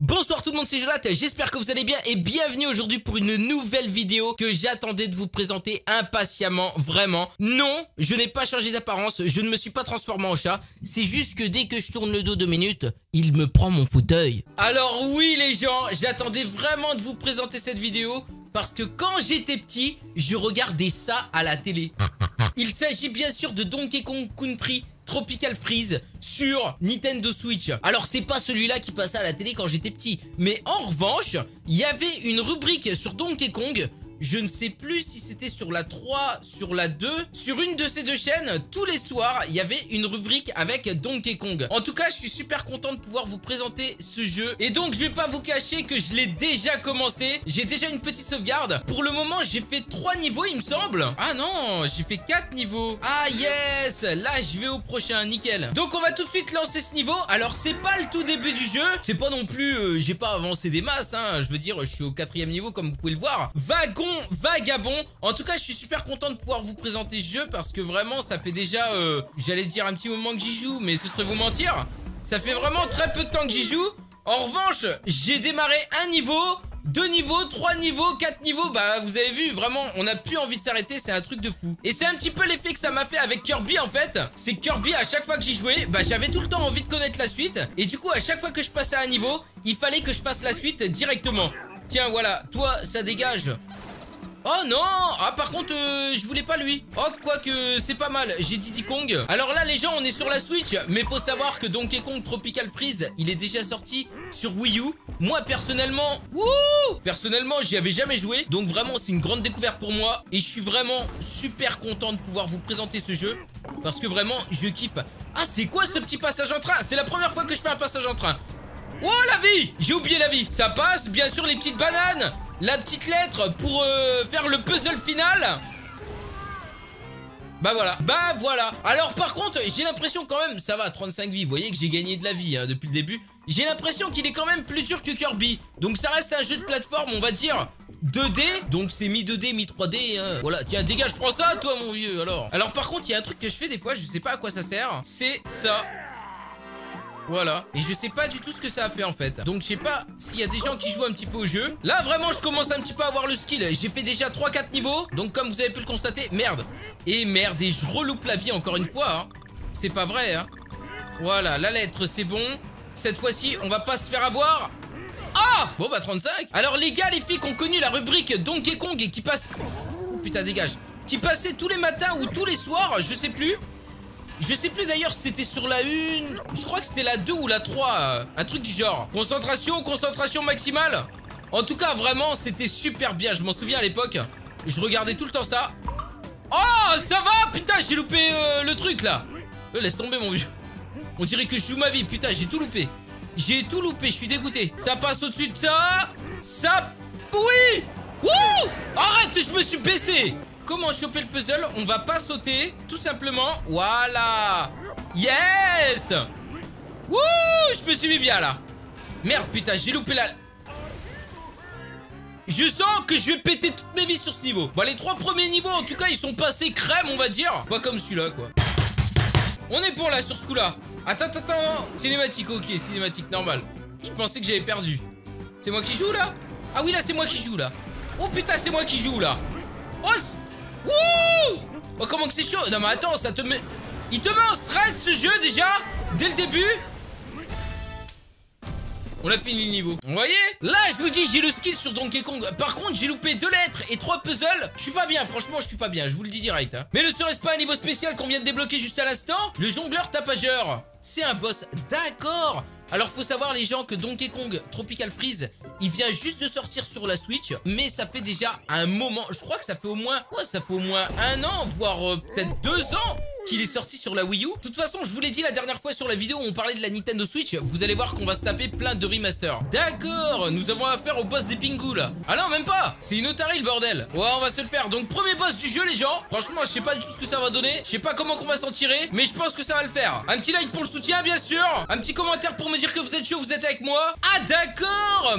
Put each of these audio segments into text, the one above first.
Bonsoir tout le monde, c'est Jonathan, j'espère que vous allez bien et bienvenue aujourd'hui pour une nouvelle vidéo que j'attendais de vous présenter impatiemment, vraiment. Non, je n'ai pas changé d'apparence, je ne me suis pas transformé en chat, c'est juste que dès que je tourne le dos 2 minutes, il me prend mon fauteuil. Alors oui les gens, j'attendais vraiment de vous présenter cette vidéo parce que quand j'étais petit, je regardais ça à la télé. Il s'agit bien sûr de Donkey Kong Country Tropical Freeze sur Nintendo Switch. Alors c'est pas celui-là qui passait à la télé quand j'étais petit, mais en revanche, il y avait une rubrique sur Donkey Kong. Je ne sais plus si c'était sur la 3, sur la 2, sur une de ces deux chaînes, tous les soirs, il y avait une rubrique avec Donkey Kong. En tout cas, je suis super content de pouvoir vous présenter ce jeu. Et donc, je vais pas vous cacher que je l'ai déjà commencé. J'ai déjà une petite sauvegarde. Pour le moment, j'ai fait 3 niveaux, il me semble. Ah non, j'ai fait 4 niveaux. Ah yes, là, je vais au prochain, nickel. Donc, on va tout de suite lancer ce niveau. Alors, c'est pas le tout début du jeu. C'est pas non plus, j'ai pas avancé des masses, hein. Je veux dire, je suis au 4e niveau, comme vous pouvez le voir. Wagon Vagabond. En tout cas, je suis super content de pouvoir vous présenter ce jeu parce que vraiment, ça fait déjà, j'allais dire un petit moment que j'y joue, mais ce serait vous mentir. Ça fait vraiment très peu de temps que j'y joue. En revanche, j'ai démarré un niveau, 2 niveaux, 3 niveaux, 4 niveaux. Bah, vous avez vu, vraiment, on n'a plus envie de s'arrêter. C'est un truc de fou. Et c'est un petit peu l'effet que ça m'a fait avec Kirby, en fait. C'est Kirby, à chaque fois que j'y jouais, bah, j'avais tout le temps envie de connaître la suite. Et du coup, à chaque fois que je passais à un niveau, il fallait que je fasse la suite directement. Tiens, voilà, toi, ça dégage. Oh non! Ah par contre je voulais pas lui. Oh quoique c'est pas mal, j'ai Diddy Kong. Alors là les gens on est sur la Switch, mais faut savoir que Donkey Kong Tropical Freeze il est déjà sorti sur Wii U. Moi personnellement, j'y avais jamais joué. Donc vraiment c'est une grande découverte pour moi. Et je suis vraiment super content de pouvoir vous présenter ce jeu. Parce que vraiment je kiffe. Ah c'est quoi ce petit passage en train? C'est la première fois que je fais un passage en train. Oh la vie! J'ai oublié la vie. Ça passe, bien sûr les petites bananes. La petite lettre pour faire le puzzle final. Bah voilà, alors par contre j'ai l'impression quand même, ça va 35 vies, vous voyez que j'ai gagné de la vie hein, depuis le début. J'ai l'impression qu'il est quand même plus dur que Kirby. Donc ça reste un jeu de plateforme on va dire 2D, donc c'est mi-2D, mi-3D hein. Voilà, tiens dégage, prends ça toi mon vieux. Alors par contre il y a un truc que je fais des fois, je sais pas à quoi ça sert. C'est ça. Voilà, et je sais pas du tout ce que ça a fait en fait. Donc je sais pas s'il y a des gens qui jouent un petit peu au jeu. Là vraiment je commence un petit peu à avoir le skill. J'ai fait déjà 3-4 niveaux. Donc comme vous avez pu le constater, merde. Et merde, et je reloupe la vie encore une fois hein. C'est pas vrai hein. Voilà, la lettre c'est bon. Cette fois-ci on va pas se faire avoir. Ah, bon bah 35. Alors les gars, les filles qui ont connu la rubrique Donkey Kong et qui passe... Oh putain dégage. Qui passait tous les matins ou tous les soirs, je sais plus. Je sais plus d'ailleurs si c'était sur la 1, je crois que c'était la 2 ou la 3, un truc du genre. Concentration, concentration maximale. En tout cas, vraiment, c'était super bien, je m'en souviens à l'époque. Je regardais tout le temps ça. Oh, ça va, putain, j'ai loupé le truc là. Laisse tomber mon vieux. On dirait que je joue ma vie, putain, j'ai tout loupé. J'ai tout loupé, je suis dégoûté. Ça passe au-dessus de ça. Ça... Oui. Wouh. Arrête, je me suis baissé. Comment choper le puzzle? On va pas sauter, tout simplement. Voilà. Yes. Wouh. Je me suis mis bien là. Merde putain, j'ai loupé la... Je sens que je vais péter toutes mes vies sur ce niveau. Bah les 3 premiers niveaux en tout cas ils sont passés crème on va dire. Pas comme celui-là quoi. On est bon là sur ce coup là. Attends. Cinématique, ok, cinématique normale. Je pensais que j'avais perdu. C'est moi qui joue là? Ah oui là c'est moi qui joue là. Oh putain c'est moi qui joue là. Oh. Wouh! Oh comment que c'est chaud. Non mais attends, ça te met... Il te met en stress ce jeu déjà. Dès le début. On a fini le niveau. Vous voyez? Là je vous dis j'ai le skill sur Donkey Kong. Par contre j'ai loupé 2 lettres et 3 puzzles. Je suis pas bien, franchement je suis pas bien, je vous le dis direct hein. Mais le serait-ce pas un niveau spécial qu'on vient de débloquer juste à l'instant? Le jongleur tapageur. C'est un boss, d'accord. Alors faut savoir les gens que Donkey Kong Tropical Freeze, il vient juste de sortir sur la Switch, mais ça fait déjà un moment, je crois que ça fait au moins, ouais, ça fait au moins 1 an, voire peut-être 2 ans qu'il est sorti sur la Wii U. De toute façon, je vous l'ai dit la dernière fois sur la vidéo où on parlait de la Nintendo Switch, vous allez voir qu'on va se taper plein de remasters. D'accord, nous avons affaire au boss des Pingu là. Ah non, même pas, c'est une otarie le bordel. Ouais, on va se le faire. Donc premier boss du jeu les gens. Franchement, je sais pas du tout ce que ça va donner, je sais pas comment qu'on va s'en tirer, mais je pense que ça va le faire. Un petit like pour le soutien bien sûr, un petit commentaire pour me dire que vous êtes chaud, vous êtes avec moi. Ah d'accord,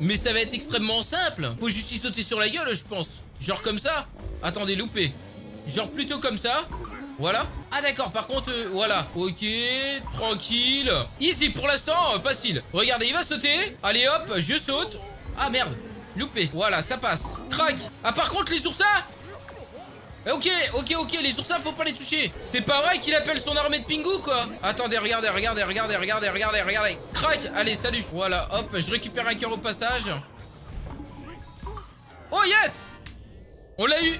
mais ça va être extrêmement simple. Faut juste y sauter sur la gueule je pense. Genre comme ça. Attendez, loupé. Genre plutôt comme ça. Voilà. Ah d'accord, par contre, voilà. Ok, tranquille. Easy pour l'instant, facile. Regardez, il va sauter. Allez hop, je saute. Ah merde, loupé. Voilà, ça passe. Crac. Ah par contre, les oursins. Ok, ok, ok, les oursins, faut pas les toucher. C'est pas vrai qu'il appelle son armée de Pingu, quoi. Attendez, regardez, regardez, regardez, regardez, regardez, regardez. Crac. Allez, salut. Voilà, hop, je récupère un cœur au passage. Oh yes. On l'a eu.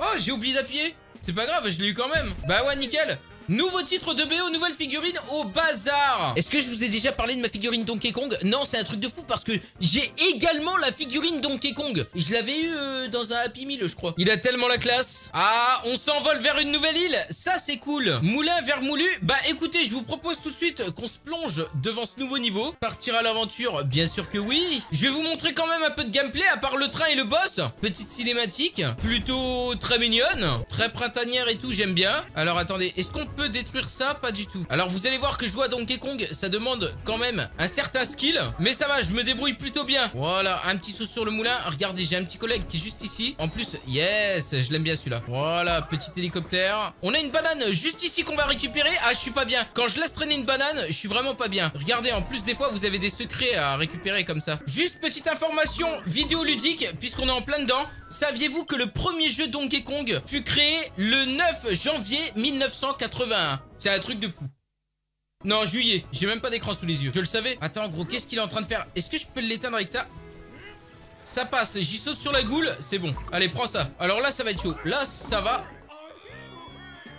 Oh, j'ai oublié d'appuyer. C'est pas grave, je l'ai eu quand même. Bah ouais, nickel. Nouveau titre de BO, nouvelle figurine au bazar. Est-ce que je vous ai déjà parlé de ma figurine Donkey Kong? Non, c'est un truc de fou parce que j'ai également la figurine Donkey Kong. Je l'avais eu dans un Happy Meal, je crois. Il a tellement la classe. Ah, on s'envole vers une nouvelle île. Ça, c'est cool. Moulin vers Moulu. Bah écoutez, je vous propose tout de suite qu'on se plonge devant ce nouveau niveau. Partir à l'aventure, bien sûr que oui. Je vais vous montrer quand même un peu de gameplay, à part le train et le boss. Petite cinématique, plutôt très mignonne. Très printanière et tout, j'aime bien. Alors attendez, est-ce qu'on peut détruire ça? Pas du tout. Alors vous allez voir que jouer à Donkey Kong, ça demande quand même un certain skill, mais ça va, je me débrouille plutôt bien. Voilà, un petit saut sur le moulin. Regardez, j'ai un petit collègue qui est juste ici. En plus, yes, je l'aime bien celui-là. Voilà, petit hélicoptère. On a une banane juste ici qu'on va récupérer. Ah, je suis pas bien. Quand je laisse traîner une banane, je suis vraiment pas bien. Regardez, en plus des fois, vous avez des secrets à récupérer comme ça. Juste petite information vidéoludique, puisqu'on est en plein dedans. Saviez-vous que le premier jeu Donkey Kong fut créé le 9 janvier 1980? C'est un truc de fou. Non, juillet. J'ai même pas d'écran sous les yeux. Je le savais. Attends, gros, qu'est-ce qu'il est en train de faire? Est-ce que je peux l'éteindre avec ça? Ça passe. J'y saute sur la goule. C'est bon. Allez, prends ça. Alors là, ça va être chaud. Là, ça va.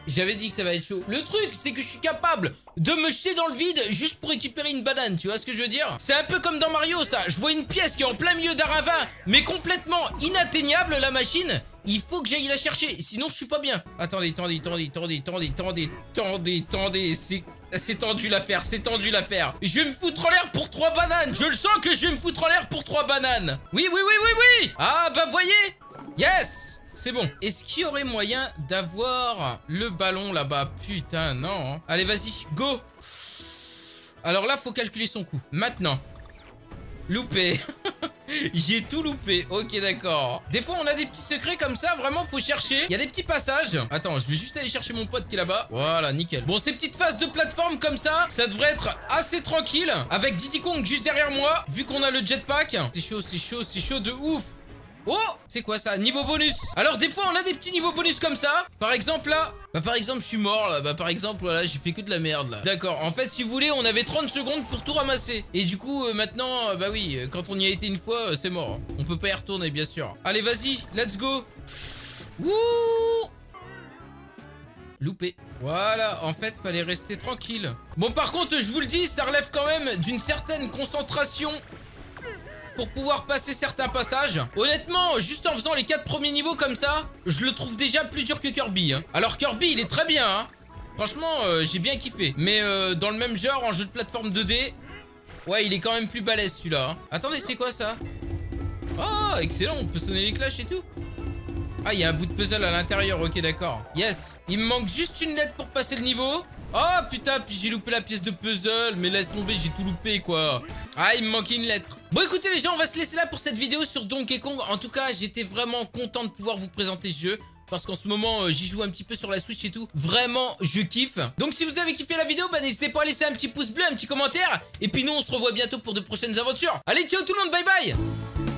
J'avais dit que ça va être chaud. Le truc, c'est que je suis capable de me jeter dans le vide juste pour récupérer une banane. Tu vois ce que je veux dire? C'est un peu comme dans Mario, ça. Je vois une pièce qui est en plein milieu d'un ravin, mais complètement inatteignable, la machine. Il faut que j'aille la chercher, sinon je suis pas bien. Attendez, attendez, attendez, attendez, attendez, attendez, attendez, attendez, c'est tendu l'affaire, c'est tendu l'affaire. Je vais me foutre en l'air pour 3 bananes. Je le sens que je vais me foutre en l'air pour 3 bananes. Oui, oui, oui, oui, oui. Ah, bah voyez. Yes. C'est bon. Est-ce qu'il y aurait moyen d'avoir le ballon là-bas? Putain, non. Allez, vas-y, go. Alors là, faut calculer son coût. Maintenant. Loupé. J'ai tout loupé. Ok, d'accord. Des fois, on a des petits secrets comme ça. Vraiment, faut chercher. Il y a des petits passages. Attends, je vais juste aller chercher mon pote qui est là-bas. Voilà, nickel. Bon, ces petites phases de plateforme comme ça, ça devrait être assez tranquille. Avec Diddy Kong juste derrière moi, vu qu'on a le jetpack. C'est chaud, c'est chaud, c'est chaud de ouf. Oh, c'est quoi ça? Niveau bonus. Alors des fois on a des petits niveaux bonus comme ça. Par exemple là, bah par exemple je suis mort là. Bah par exemple voilà, j'ai fait que de la merde là. D'accord, en fait si vous voulez on avait 30 secondes pour tout ramasser. Et du coup maintenant, bah oui, quand on y a été une fois c'est mort. On peut pas y retourner bien sûr. Allez vas-y, let's go. Ouh. Loupé. Voilà, en fait, fallait rester tranquille. Bon par contre je vous le dis, ça relève quand même d'une certaine concentration pour pouvoir passer certains passages. Honnêtement, juste en faisant les 4 premiers niveaux comme ça, je le trouve déjà plus dur que Kirby, hein. Alors Kirby, il est très bien, hein. Franchement, j'ai bien kiffé. Mais dans le même genre, en jeu de plateforme 2D, ouais, il est quand même plus balèze celui-là, hein. Attendez, c'est quoi ça? Oh, excellent, on peut sonner les cloches et tout. Ah, il y a un bout de puzzle à l'intérieur, ok, d'accord. Yes, il me manque juste une lettre pour passer le niveau. Oh, putain, puis j'ai loupé la pièce de puzzle. Mais laisse tomber, j'ai tout loupé, quoi. Ah, il me manquait une lettre. Bon, écoutez, les gens, on va se laisser là pour cette vidéo sur Donkey Kong. En tout cas, j'étais vraiment content de pouvoir vous présenter ce jeu. Parce qu'en ce moment, j'y joue un petit peu sur la Switch et tout. Vraiment, je kiffe. Donc, si vous avez kiffé la vidéo, bah, n'hésitez pas à laisser un petit pouce bleu, un petit commentaire. Et puis, nous, on se revoit bientôt pour de prochaines aventures. Allez, ciao tout le monde, bye bye.